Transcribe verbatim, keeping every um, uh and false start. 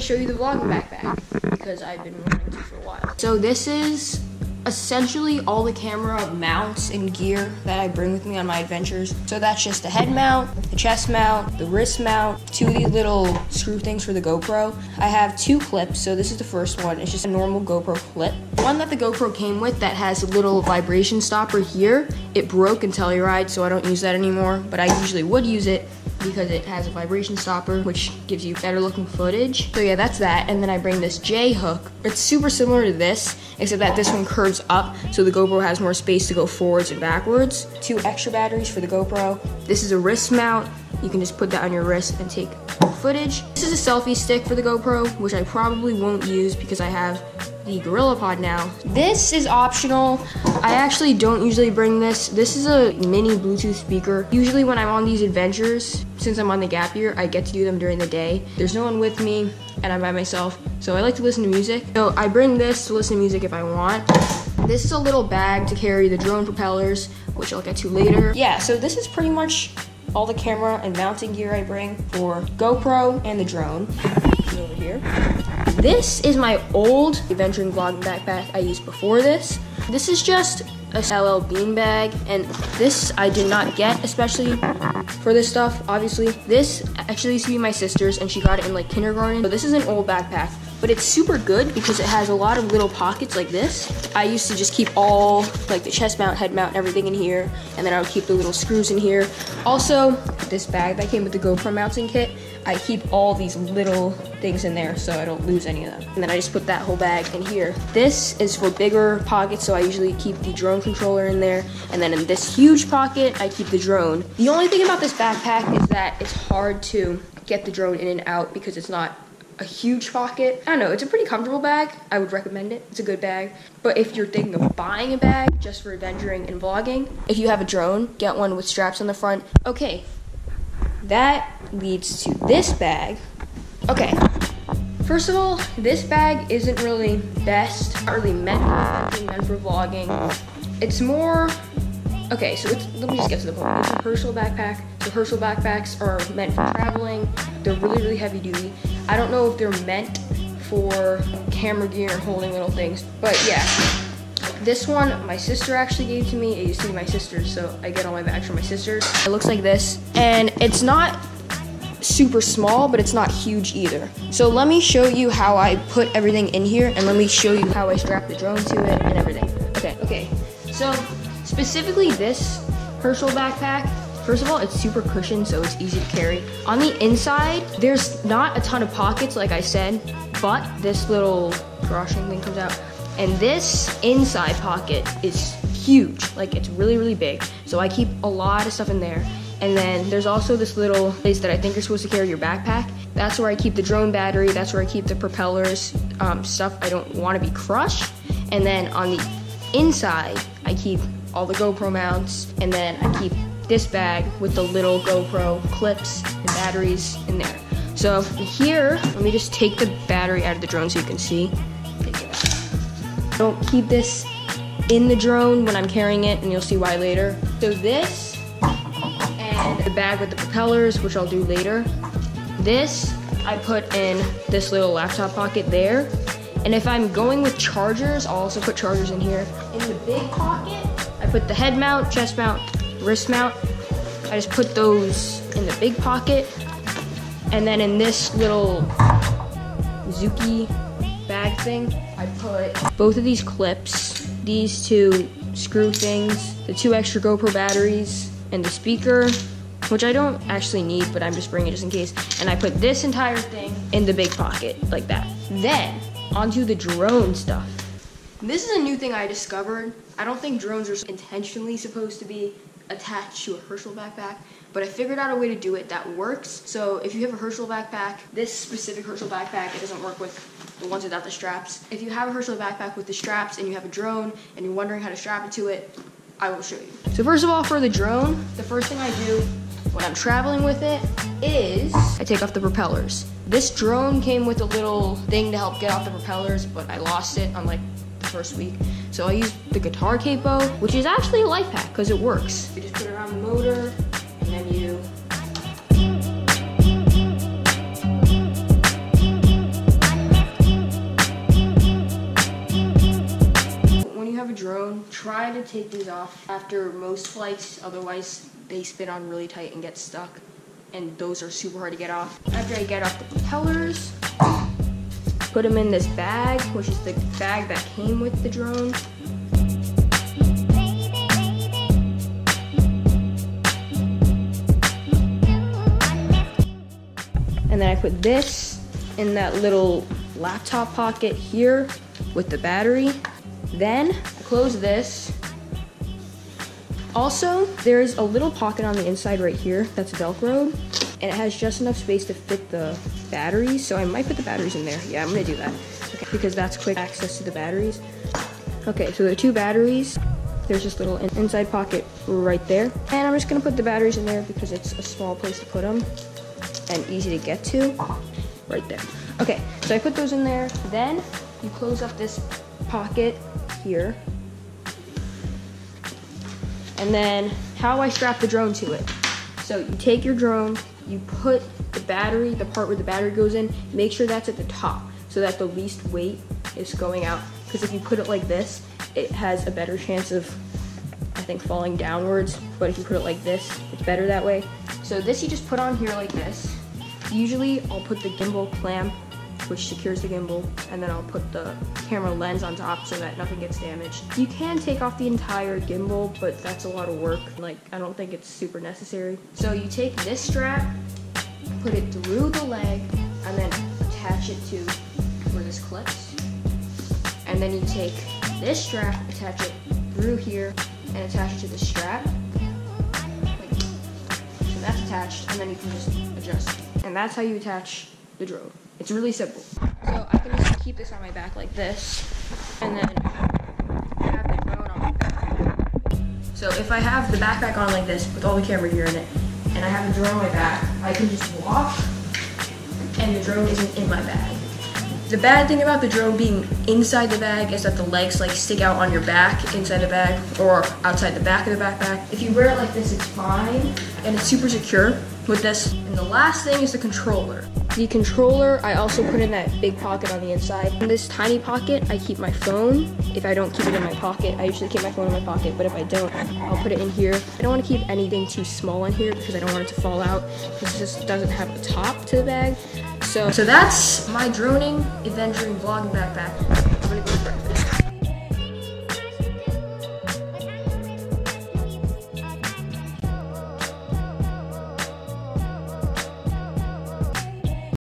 to show you the vlogging backpack because I've been wanting to for a while. So this is essentially all the camera mounts and gear that I bring with me on my adventures. So that's just the head mount, the chest mount, the wrist mount, two of these little screw things for the GoPro. I have two clips, so this is the first one. It's just a normal GoPro clip. One that the GoPro came with that has a little vibration stopper here. It broke in Telluride, so I don't use that anymore, but I usually would use it because it has a vibration stopper, which gives you better looking footage. So yeah, that's that. And then I bring this J hook. It's super similar to this, except that this one curves up, so the GoPro has more space to go forwards and backwards. Two extra batteries for the GoPro. This is a wrist mount. You can just put that on your wrist and take footage. This is a selfie stick for the GoPro, which I probably won't use because I have the GorillaPod now. This is optional. I actually don't usually bring this. This is a mini Bluetooth speaker. Usually when I'm on these adventures, since I'm on the gap year, I get to do them during the day. There's no one with me and I'm by myself, so I like to listen to music. So I bring this to listen to music if I want. This is a little bag to carry the drone propellers, which I'll get to later. Yeah, so this is pretty much all the camera and mounting gear I bring for GoPro and the drone. Over here. This is my old adventuring vlogging backpack I used before this. This is just a L L Bean bag, and this I did not get, especially for this stuff, obviously. This actually used to be my sister's, and she got it in like kindergarten. So this is an old backpack, but it's super good because it has a lot of little pockets like this. I used to just keep all like the chest mount, head mount, everything in here, and then I would keep the little screws in here. Also, this bag that came with the GoPro mounting kit, I keep all these little things in there so I don't lose any of them. And then I just put that whole bag in here. This is for bigger pockets, so I usually keep the drone controller in there. And then in this huge pocket, I keep the drone. The only thing about this backpack is that it's hard to get the drone in and out because it's not a huge pocket. I don't know, it's a pretty comfortable bag. I would recommend it, it's a good bag. But if you're thinking of buying a bag just for adventuring and vlogging, if you have a drone, get one with straps on the front. Okay. That leads to this bag. Okay, first of all, this bag isn't really best, not really meant for, meant for vlogging. It's more, okay, so it's, let me just get to the point. It's a Herschel backpack. So Herschel backpacks are meant for traveling. They're really, really heavy duty. I don't know if they're meant for camera gear and holding little things, but yeah. This one, my sister actually gave to me. It used to be my sister's, so I get all my bags from my sister's. It looks like this, and it's not super small, but it's not huge either. So let me show you how I put everything in here, and let me show you how I strap the drone to it and everything. Okay, okay. So specifically this Herschel backpack, first of all, it's super cushioned, so it's easy to carry. On the inside, there's not a ton of pockets, like I said, but this little brushing thing comes out. And this inside pocket is huge, like it's really, really big. So I keep a lot of stuff in there. And then there's also this little place that I think you're supposed to carry your backpack. That's where I keep the drone battery, that's where I keep the propellers, um, stuff I don't want to be crushed. And then on the inside, I keep all the GoPro mounts, and then I keep this bag with the little GoPro clips and batteries in there. So here, let me just take the battery out of the drone so you can see. Don't keep this in the drone when I'm carrying it, and you'll see why later. So this, and the bag with the propellers, which I'll do later. This, I put in this little laptop pocket there. And if I'm going with chargers, I'll also put chargers in here. In the big pocket, I put the head mount, chest mount, wrist mount. I just put those in the big pocket. And then in this little Zuki bag thing, I put both of these clips, these two screw things, the two extra GoPro batteries, and the speaker, which I don't actually need, but I'm just bringing it just in case. And I put this entire thing in the big pocket, like that. Then, onto the drone stuff. This is a new thing I discovered. I don't think drones are intentionally supposed to be attached to a Herschel backpack, but I figured out a way to do it that works. So if you have a Herschel backpack, this specific Herschel backpack, it doesn't work with the ones without the straps. If you have a Herschel backpack with the straps and you have a drone and you're wondering how to strap it to it, I will show you. So first of all, for the drone, the first thing I do when I'm traveling with it is I take off the propellers. This drone came with a little thing to help get off the propellers, but I lost it on like the first week. So I used the Guitar Capo, which is actually a life hack because it works. You just put it on the motor and then you to take these off after most flights, otherwise they spin on really tight and get stuck, and those are super hard to get off. After I get off the propellers, put them in this bag, which is the bag that came with the drone. And then I put this in that little laptop pocket here with the battery. Then I close this. Also, there's a little pocket on the inside right here that's Velcroed, and it has just enough space to fit the batteries, so I might put the batteries in there. Yeah, I'm gonna do that, okay, because that's quick access to the batteries. Okay, so there are two batteries. There's this little in inside pocket right there, and I'm just gonna put the batteries in there because it's a small place to put them and easy to get to, right there. Okay, so I put those in there. Then you close up this pocket here. And then how I strap the drone to it. So you take your drone, you put the battery, the part where the battery goes in, make sure that's at the top so that the least weight is going out. Because if you put it like this, it has a better chance of, I think, falling downwards. But if you put it like this, it's better that way. So this you just put on here like this. Usually I'll put the gimbal clamp, which secures the gimbal, and then I'll put the camera lens on top so that nothing gets damaged. You can take off the entire gimbal, but that's a lot of work. Like, I don't think it's super necessary. So you take this strap, put it through the leg, and then attach it to where this clips. And then you take this strap, attach it through here, and attach it to the strap. Like, so that's attached, and then you can just adjust it. And that's how you attach the drone. It's really simple. So I can just keep this on my back like this, and then have the drone on my back. So if I have the backpack on like this with all the camera gear in it, and I have the drone on my back, I can just walk, and the drone isn't in my bag. The bad thing about the drone being inside the bag is that the legs like stick out on your back inside the bag or outside the back of the backpack. If you wear it like this, it's fine, and it's super secure with this. And the last thing is the controller. The controller I also put in that big pocket on the inside. In this tiny pocket, I keep my phone. If I don't keep it in my pocket, I usually keep my phone in my pocket, but if I don't, I'll put it in here. I don't want to keep anything too small in here because I don't want it to fall out. This just doesn't have a top to the bag. So, so that's my droning, adventuring, vlogging backpack. I'm gonna go to breakfast.